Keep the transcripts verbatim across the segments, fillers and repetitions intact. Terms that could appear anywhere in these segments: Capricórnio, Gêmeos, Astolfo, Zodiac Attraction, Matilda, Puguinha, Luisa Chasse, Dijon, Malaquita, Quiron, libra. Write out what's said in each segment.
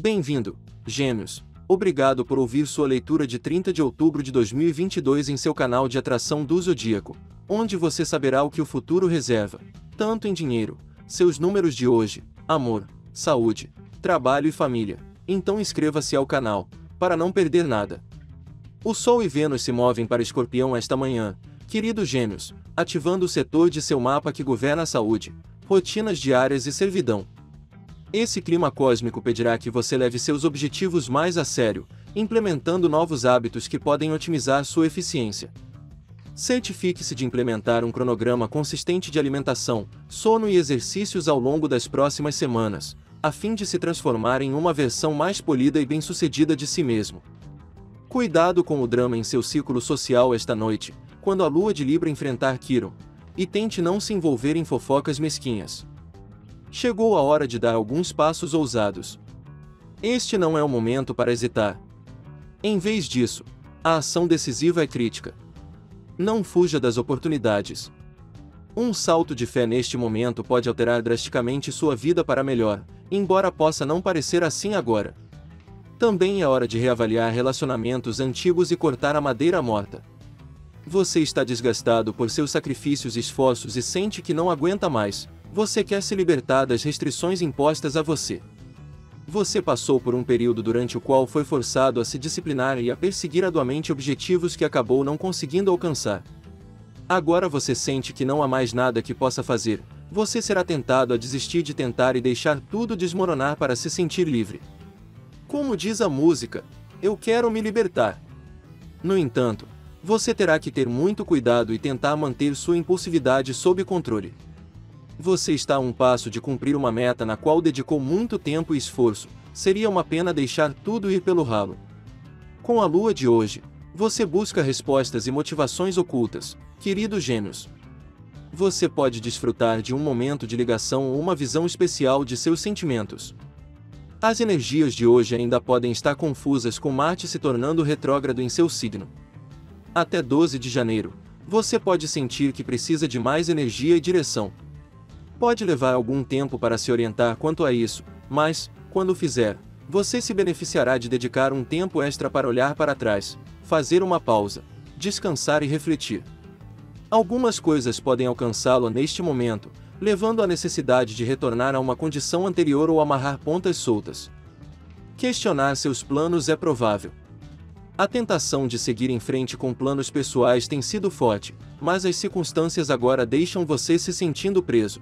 Bem-vindo, Gêmeos. Obrigado por ouvir sua leitura de trinta de outubro de dois mil e vinte e dois em seu canal de atração do Zodíaco, onde você saberá o que o futuro reserva, tanto em dinheiro, seus números de hoje, amor, saúde, trabalho e família. Então inscreva-se ao canal, para não perder nada. O Sol e Vênus se movem para Escorpião esta manhã, queridos Gêmeos, ativando o setor de seu mapa que governa a saúde, rotinas diárias e servidão. Esse clima cósmico pedirá que você leve seus objetivos mais a sério, implementando novos hábitos que podem otimizar sua eficiência. Certifique-se de implementar um cronograma consistente de alimentação, sono e exercícios ao longo das próximas semanas, a fim de se transformar em uma versão mais polida e bem-sucedida de si mesmo. Cuidado com o drama em seu círculo social esta noite, quando a lua de Libra enfrentar Quiron, e tente não se envolver em fofocas mesquinhas. Chegou a hora de dar alguns passos ousados. Este não é o momento para hesitar. Em vez disso, a ação decisiva é crítica. Não fuja das oportunidades. Um salto de fé neste momento pode alterar drasticamente sua vida para melhor, embora possa não parecer assim agora. Também é hora de reavaliar relacionamentos antigos e cortar a madeira morta. Você está desgastado por seus sacrifícios e esforços e sente que não aguenta mais. Você quer se libertar das restrições impostas a você. Você passou por um período durante o qual foi forçado a se disciplinar e a perseguir arduamente objetivos que acabou não conseguindo alcançar. Agora você sente que não há mais nada que possa fazer, você será tentado a desistir de tentar e deixar tudo desmoronar para se sentir livre. Como diz a música, eu quero me libertar. No entanto, você terá que ter muito cuidado e tentar manter sua impulsividade sob controle. Você está a um passo de cumprir uma meta na qual dedicou muito tempo e esforço, seria uma pena deixar tudo ir pelo ralo. Com a lua de hoje, você busca respostas e motivações ocultas, queridos Gêmeos. Você pode desfrutar de um momento de ligação ou uma visão especial de seus sentimentos. As energias de hoje ainda podem estar confusas com Marte se tornando retrógrado em seu signo. Até doze de janeiro, você pode sentir que precisa de mais energia e direção. Pode levar algum tempo para se orientar quanto a isso, mas, quando fizer, você se beneficiará de dedicar um tempo extra para olhar para trás, fazer uma pausa, descansar e refletir. Algumas coisas podem alcançá-lo neste momento, levando à necessidade de retornar a uma condição anterior ou amarrar pontas soltas. Questionar seus planos é provável. A tentação de seguir em frente com planos pessoais tem sido forte, mas as circunstâncias agora deixam você se sentindo preso.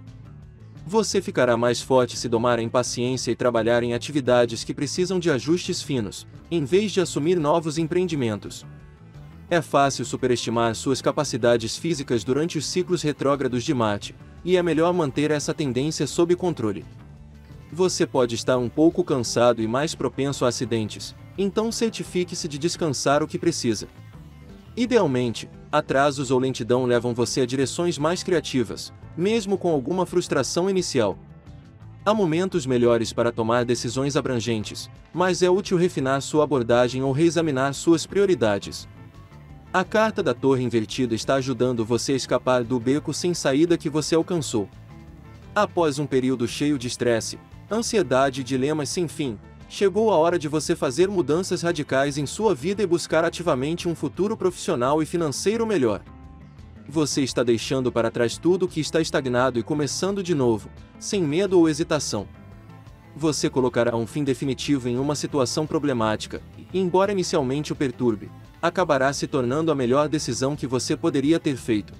Você ficará mais forte se domar a impaciência e trabalhar em atividades que precisam de ajustes finos, em vez de assumir novos empreendimentos. É fácil superestimar suas capacidades físicas durante os ciclos retrógrados de Marte, e é melhor manter essa tendência sob controle. Você pode estar um pouco cansado e mais propenso a acidentes, então certifique-se de descansar o que precisa. Idealmente, atrasos ou lentidão levam você a direções mais criativas, mesmo com alguma frustração inicial. Há momentos melhores para tomar decisões abrangentes, mas é útil refinar sua abordagem ou reexaminar suas prioridades. A carta da Torre Invertida está ajudando você a escapar do beco sem saída que você alcançou. Após um período cheio de estresse, ansiedade e dilemas sem fim, chegou a hora de você fazer mudanças radicais em sua vida e buscar ativamente um futuro profissional e financeiro melhor. Você está deixando para trás tudo que está estagnado e começando de novo, sem medo ou hesitação. Você colocará um fim definitivo em uma situação problemática, e, embora inicialmente o perturbe, acabará se tornando a melhor decisão que você poderia ter feito.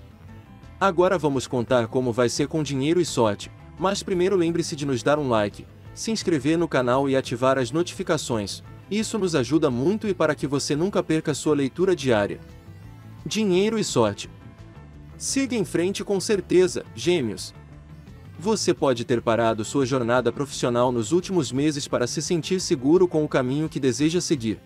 Agora vamos contar como vai ser com dinheiro e sorte, mas primeiro lembre-se de nos dar um like, se inscrever no canal e ativar as notificações, isso nos ajuda muito e para que você nunca perca sua leitura diária. Dinheiro e sorte. Siga em frente com certeza, Gêmeos. Você pode ter parado sua jornada profissional nos últimos meses para se sentir seguro com o caminho que deseja seguir.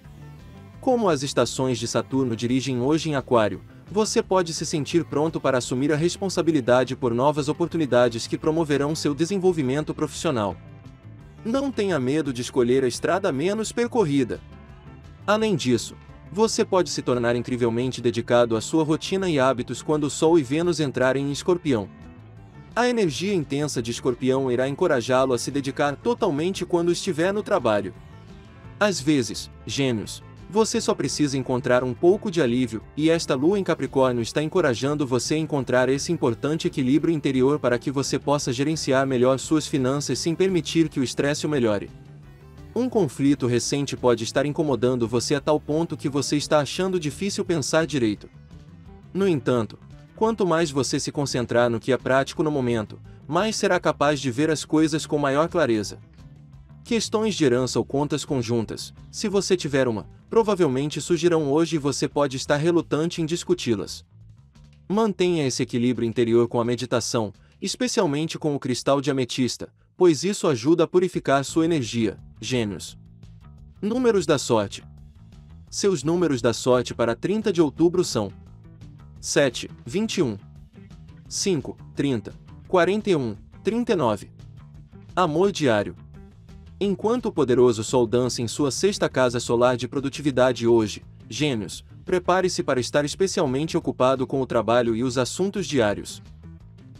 Como as estações de Saturno dirigem hoje em Aquário, você pode se sentir pronto para assumir a responsabilidade por novas oportunidades que promoverão seu desenvolvimento profissional. Não tenha medo de escolher a estrada menos percorrida. Além disso, você pode se tornar incrivelmente dedicado à sua rotina e hábitos quando o Sol e Vênus entrarem em Escorpião. A energia intensa de Escorpião irá encorajá-lo a se dedicar totalmente quando estiver no trabalho. Às vezes, Gêmeos, você só precisa encontrar um pouco de alívio, e esta lua em Capricórnio está encorajando você a encontrar esse importante equilíbrio interior para que você possa gerenciar melhor suas finanças sem permitir que o estresse o melhore. Um conflito recente pode estar incomodando você a tal ponto que você está achando difícil pensar direito. No entanto, quanto mais você se concentrar no que é prático no momento, mais será capaz de ver as coisas com maior clareza. Questões de herança ou contas conjuntas, se você tiver uma, provavelmente surgirão hoje e você pode estar relutante em discuti-las. Mantenha esse equilíbrio interior com a meditação, especialmente com o cristal de ametista, pois isso ajuda a purificar sua energia, Gêmeos. Números da sorte. Seus números da sorte para trinta de outubro são sete, vinte e um, cinco, trinta, quarenta e um, trinta e nove. Amor diário. Enquanto o poderoso sol dança em sua sexta casa solar de produtividade hoje, Gêmeos, prepare-se para estar especialmente ocupado com o trabalho e os assuntos diários.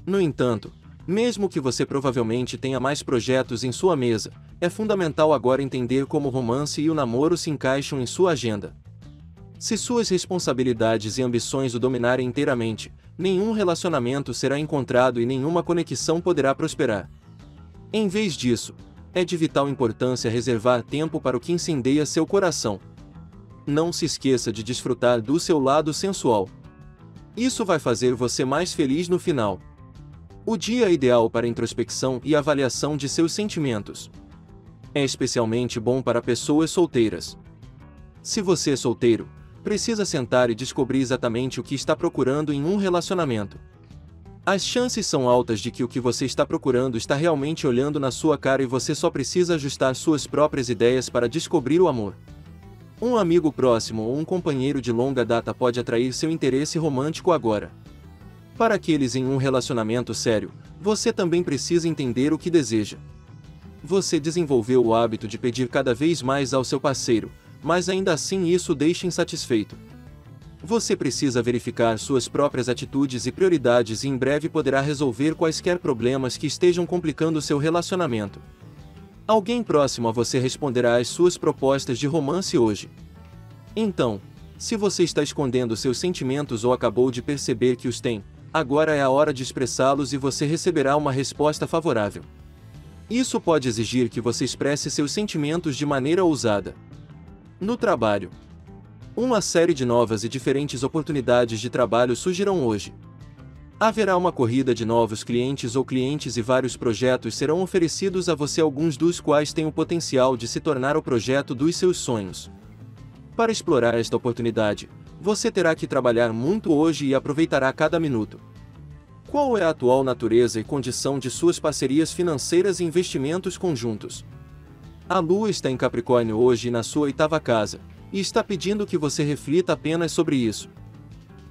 No entanto, mesmo que você provavelmente tenha mais projetos em sua mesa, é fundamental agora entender como o romance e o namoro se encaixam em sua agenda. Se suas responsabilidades e ambições o dominarem inteiramente, nenhum relacionamento será encontrado e nenhuma conexão poderá prosperar. Em vez disso, é de vital importância reservar tempo para o que incendeia seu coração. Não se esqueça de desfrutar do seu lado sensual. Isso vai fazer você mais feliz no final. O dia é ideal para introspecção e avaliação de seus sentimentos. É especialmente bom para pessoas solteiras. Se você é solteiro, precisa sentar e descobrir exatamente o que está procurando em um relacionamento. As chances são altas de que o que você está procurando está realmente olhando na sua cara e você só precisa ajustar suas próprias ideias para descobrir o amor. Um amigo próximo ou um companheiro de longa data pode atrair seu interesse romântico agora. Para aqueles em um relacionamento sério, você também precisa entender o que deseja. Você desenvolveu o hábito de pedir cada vez mais ao seu parceiro, mas ainda assim isso o deixa insatisfeito. Você precisa verificar suas próprias atitudes e prioridades e em breve poderá resolver quaisquer problemas que estejam complicando seu relacionamento. Alguém próximo a você responderá às suas propostas de romance hoje. Então, se você está escondendo seus sentimentos ou acabou de perceber que os tem, agora é a hora de expressá-los e você receberá uma resposta favorável. Isso pode exigir que você expresse seus sentimentos de maneira ousada. No trabalho. Uma série de novas e diferentes oportunidades de trabalho surgirão hoje. Haverá uma corrida de novos clientes ou clientes e vários projetos serão oferecidos a você, alguns dos quais têm o potencial de se tornar o projeto dos seus sonhos. Para explorar esta oportunidade, você terá que trabalhar muito hoje e aproveitará cada minuto. Qual é a atual natureza e condição de suas parcerias financeiras e investimentos conjuntos? A lua está em Capricórnio hoje na sua oitava casa, e está pedindo que você reflita apenas sobre isso.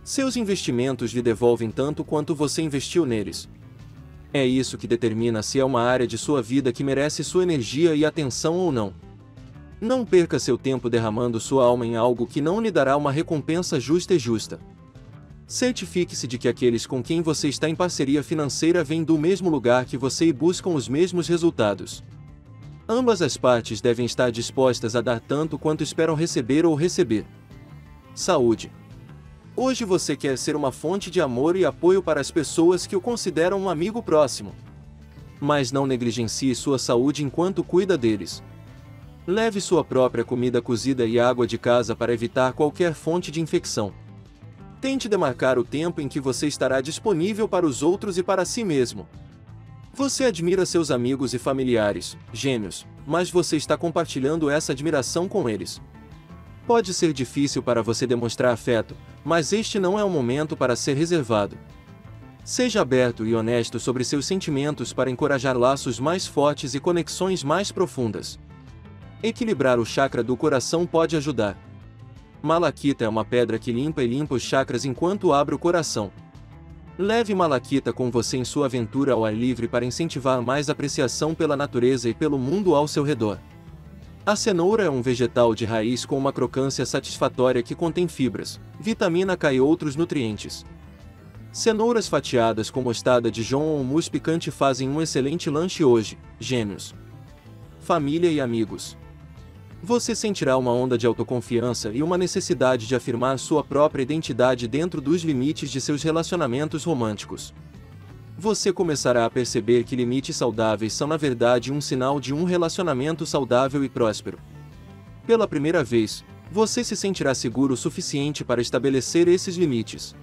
Seus investimentos lhe devolvem tanto quanto você investiu neles. É isso que determina se é uma área de sua vida que merece sua energia e atenção ou não. Não perca seu tempo derramando sua alma em algo que não lhe dará uma recompensa justa e justa. Certifique-se de que aqueles com quem você está em parceria financeira vêm do mesmo lugar que você e buscam os mesmos resultados. Ambas as partes devem estar dispostas a dar tanto quanto esperam receber ou receber. Saúde. Hoje você quer ser uma fonte de amor e apoio para as pessoas que o consideram um amigo próximo. Mas não negligencie sua saúde enquanto cuida deles. Leve sua própria comida cozida e água de casa para evitar qualquer fonte de infecção. Tente demarcar o tempo em que você estará disponível para os outros e para si mesmo. Você admira seus amigos e familiares, Gêmeos, mas você está compartilhando essa admiração com eles. Pode ser difícil para você demonstrar afeto, mas este não é o momento para ser reservado. Seja aberto e honesto sobre seus sentimentos para encorajar laços mais fortes e conexões mais profundas. Equilibrar o chakra do coração pode ajudar. Malaquita é uma pedra que limpa e limpa os chakras enquanto abre o coração. Leve malaquita com você em sua aventura ao ar livre para incentivar mais apreciação pela natureza e pelo mundo ao seu redor. A cenoura é um vegetal de raiz com uma crocância satisfatória que contém fibras, vitamina K e outros nutrientes. Cenouras fatiadas com mostarda de Dijon ou mousse picante fazem um excelente lanche hoje, Gêmeos. Família e amigos. Você sentirá uma onda de autoconfiança e uma necessidade de afirmar sua própria identidade dentro dos limites de seus relacionamentos românticos. Você começará a perceber que limites saudáveis são na verdade um sinal de um relacionamento saudável e próspero. Pela primeira vez, você se sentirá seguro o suficiente para estabelecer esses limites.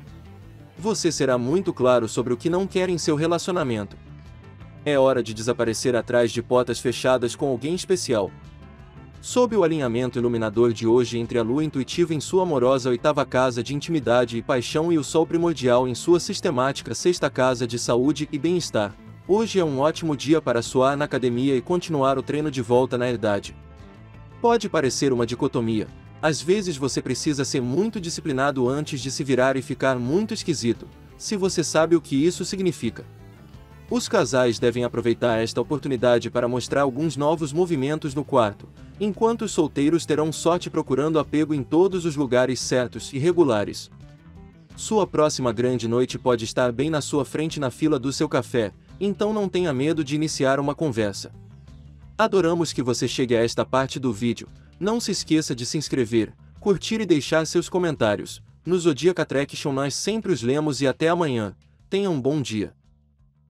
Você será muito claro sobre o que não quer em seu relacionamento. É hora de desaparecer atrás de portas fechadas com alguém especial. Sob o alinhamento iluminador de hoje entre a lua intuitiva em sua amorosa oitava casa de intimidade e paixão e o sol primordial em sua sistemática sexta casa de saúde e bem-estar, hoje é um ótimo dia para suar na academia e continuar o treino de volta na herdade. Pode parecer uma dicotomia. Às vezes você precisa ser muito disciplinado antes de se virar e ficar muito esquisito, se você sabe o que isso significa. Os casais devem aproveitar esta oportunidade para mostrar alguns novos movimentos no quarto, enquanto os solteiros terão sorte procurando apego em todos os lugares certos e regulares. Sua próxima grande noite pode estar bem na sua frente na fila do seu café, então não tenha medo de iniciar uma conversa. Adoramos que você chegue a esta parte do vídeo. Não se esqueça de se inscrever, curtir e deixar seus comentários. No Zodiac Attraction nós sempre os lemos e até amanhã. Tenha um bom dia.